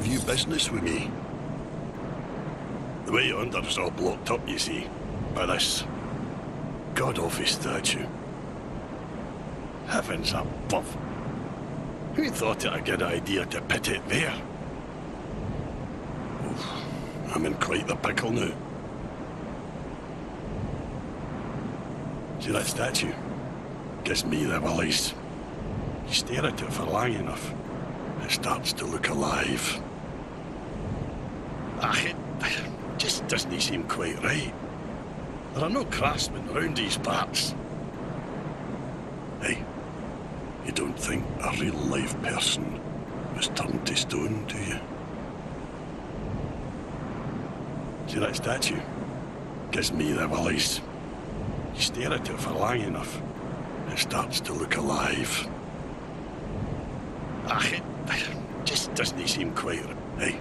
Have you business with me? The way under's all blocked up, you see, by this god-awful statue. Heavens above. Who thought it a good idea to pit it there? Oh, I'm in quite the pickle now. See that statue? Gives me the willies. You stare at it for long enough, it starts to look alive. Ach, it just doesn't seem quite right. There are no craftsmen round these parts. Hey, you don't think a real live person was turned to stone, do you? See that statue? Gives me the willies. You stare at it for long enough, it starts to look alive. Ach, it just doesn't seem quite right. Hey.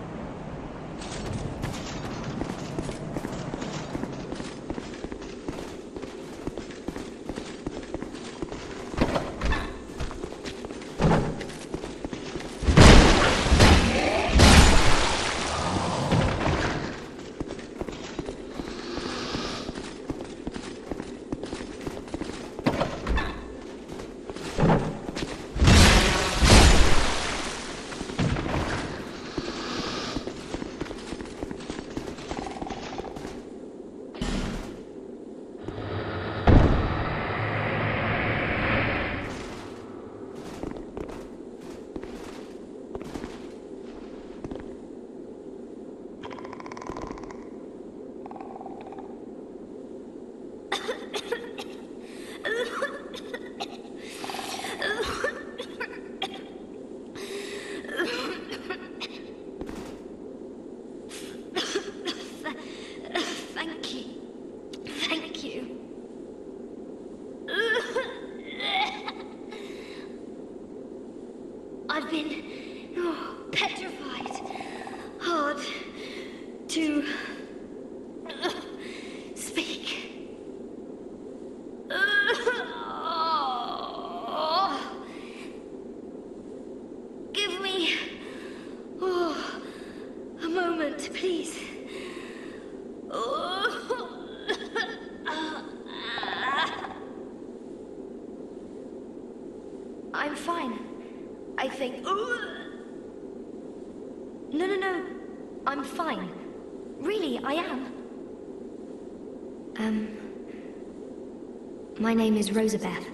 My name is Rosabeth.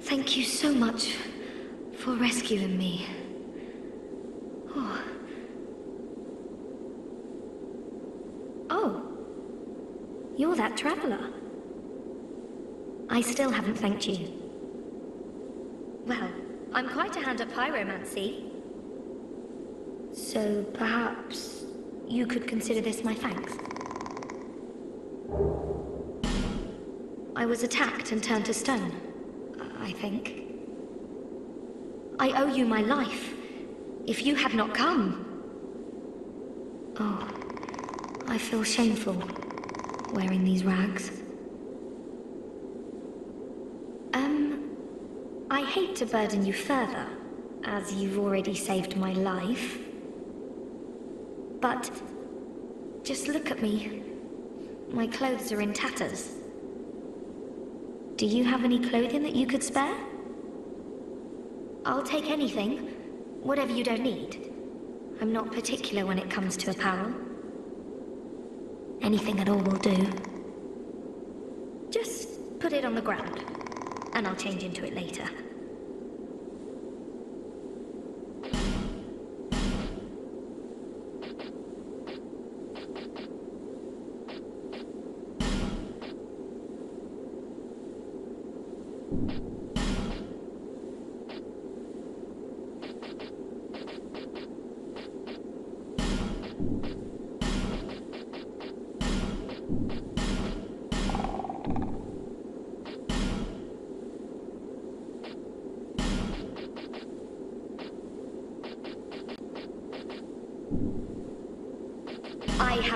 Thank you so much for rescuing me. Oh, you're that traveler. I still haven't thanked you. Well, I'm quite a hand at pyromancy. So perhaps you could consider this my thanks. I was attacked and turned to stone, I think. I owe you my life, if you had not come. Oh, I feel shameful, wearing these rags. I hate to burden you further, as you've already saved my life. But, just look at me. My clothes are in tatters. Do you have any clothing that you could spare? I'll take anything, whatever you don't need. I'm not particular when it comes to apparel. Anything at all will do. Just put it on the ground, and I'll change into it later.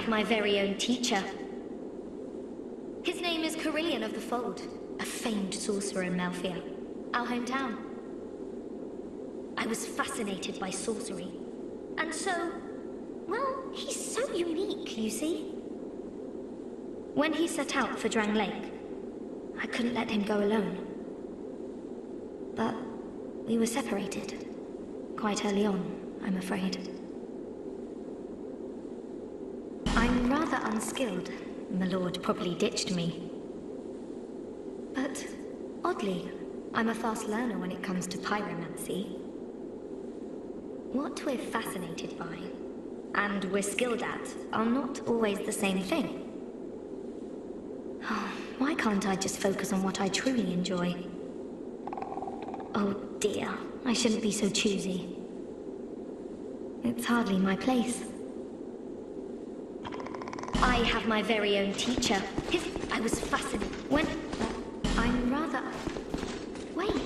My very own teacher. His name is Corillian of the Fold, a famed sorcerer in Malfia, our hometown. I was fascinated by sorcery, And so, well, he's so unique, you see. When he set out for Drang Lake, I couldn't let him go alone. But we were separated, quite early on, I'm afraid. I'm rather unskilled. My lord probably ditched me. But, oddly, I'm a fast learner when it comes to pyromancy. What we're fascinated by, and we're skilled at, are not always the same thing. Oh, why can't I just focus on what I truly enjoy? Oh dear, I shouldn't be so choosy. It's hardly my place. I have my very own teacher. I was fascinated when... I'm rather... Wait.